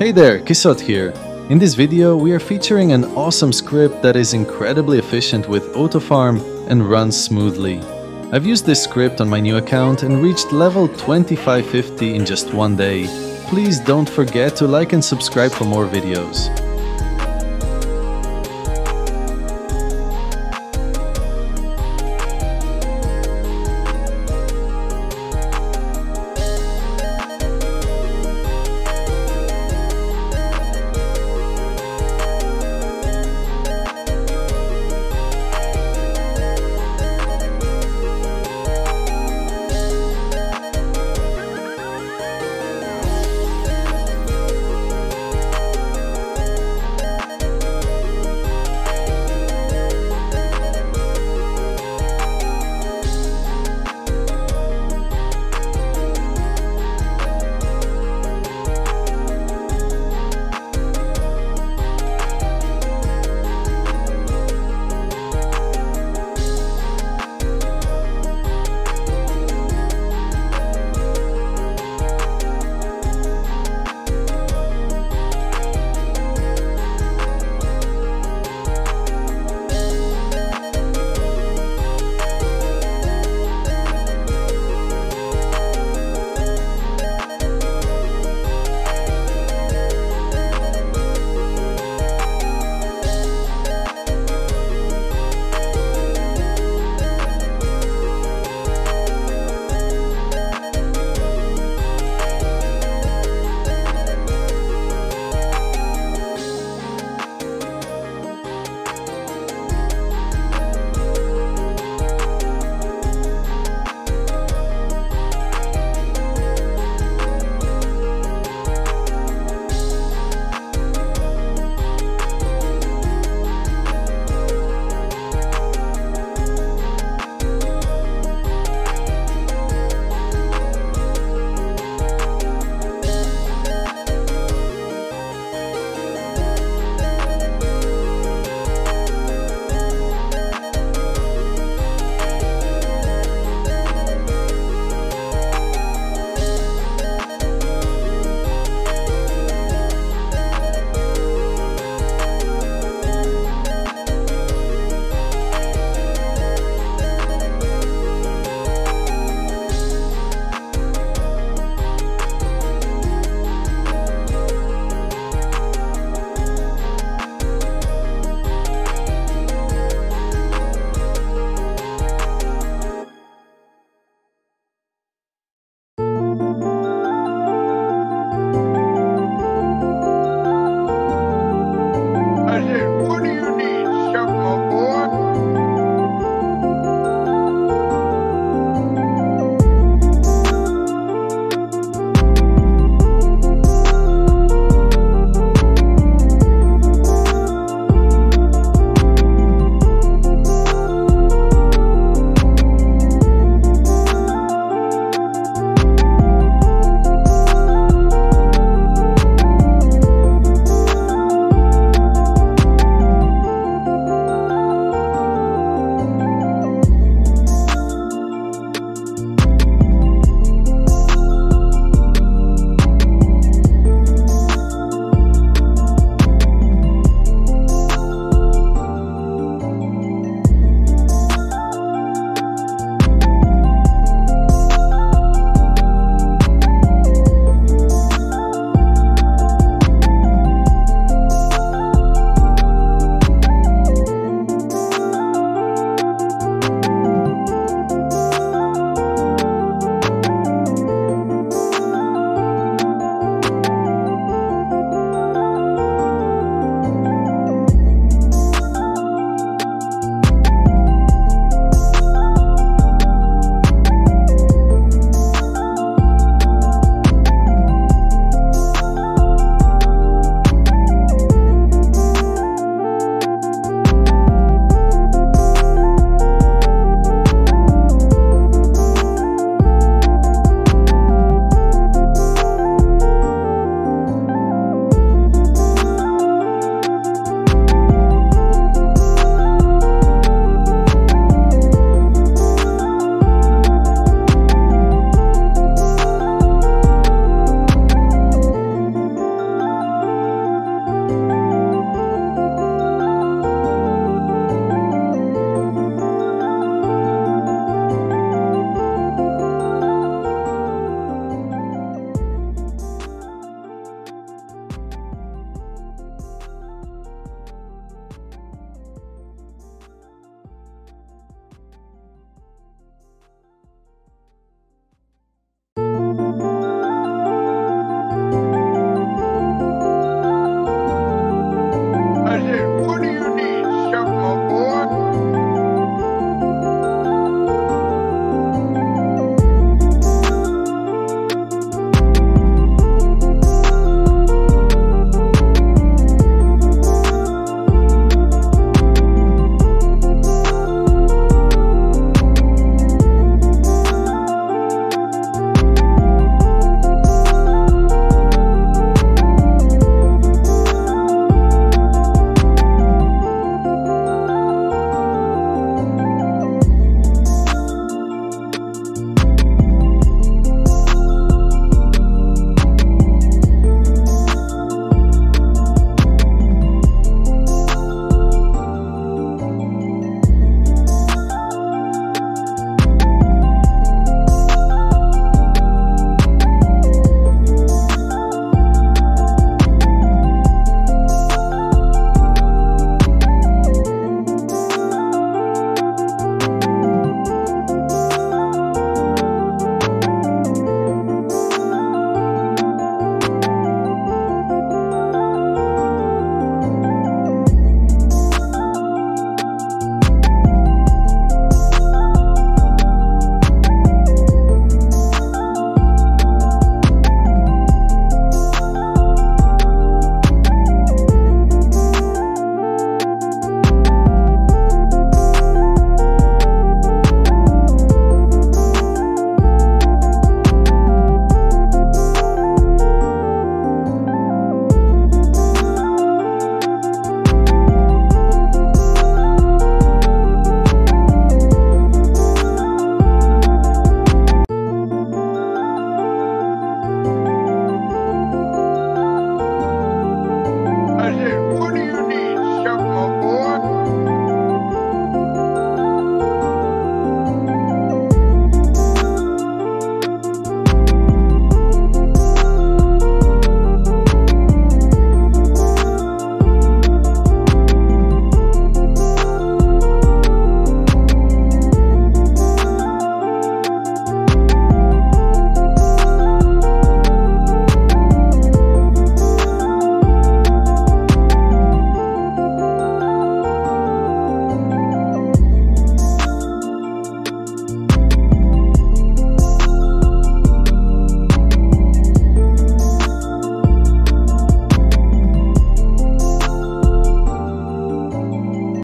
Hey there, Kisott here. In this video we are featuring an awesome script that is incredibly efficient with AutoFarm and runs smoothly. I've used this script on my new account and reached level 2550 in just 1 day. Please don't forget to like and subscribe for more videos.